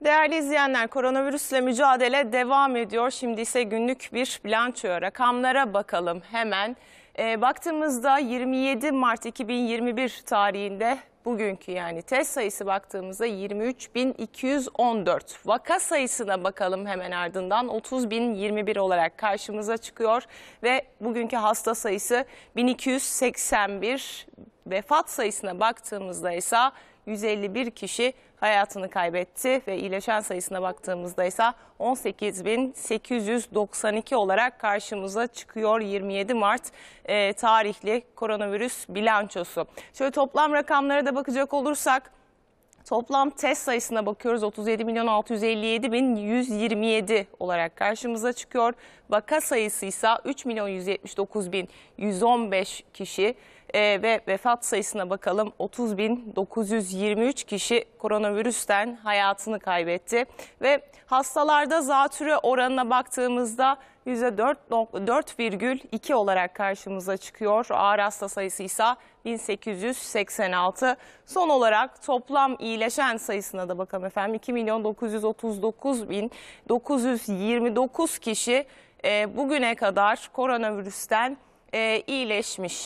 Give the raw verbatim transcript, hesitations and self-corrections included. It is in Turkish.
Değerli izleyenler, koronavirüsle mücadele devam ediyor. Şimdi ise günlük bir bilançoya, rakamlara bakalım hemen. E, baktığımızda yirmi yedi Mart iki bin yirmi bir tarihinde bugünkü yani test sayısı baktığımızda yirmi üç bin iki yüz on dört. Vaka sayısına bakalım hemen ardından otuz bin yirmi bir olarak karşımıza çıkıyor ve bugünkü hasta sayısı bin iki yüz seksen bir. Vefat sayısına baktığımızda ise yüz elli bir kişi hayatını kaybetti ve iyileşen sayısına baktığımızda ise on sekiz bin sekiz yüz doksan iki olarak karşımıza çıkıyor yirmi yedi Mart e, tarihli koronavirüs bilançosu. Şöyle toplam rakamlara da bakacak olursak, toplam test sayısına bakıyoruz, otuz yedi milyon altı yüz elli yedi bin yüz yirmi yedi olarak karşımıza çıkıyor. Vaka sayısı ise üç milyon yüz yetmiş dokuz bin yüz on beş kişi ee, ve vefat sayısına bakalım, otuz bin dokuz yüz yirmi üç kişi koronavirüsten hayatını kaybetti. Ve hastalarda zatürre oranına baktığımızda yüzde dört virgül iki olarak karşımıza çıkıyor. Ağır hasta sayısı ise bin sekiz yüz seksen altı. Son olarak toplam iyileşen sayısına da bakalım efendim. iki milyon dokuz yüz otuz dokuz bin dokuz yüz yirmi dokuz kişi bugüne kadar koronavirüsten iyileşmiş.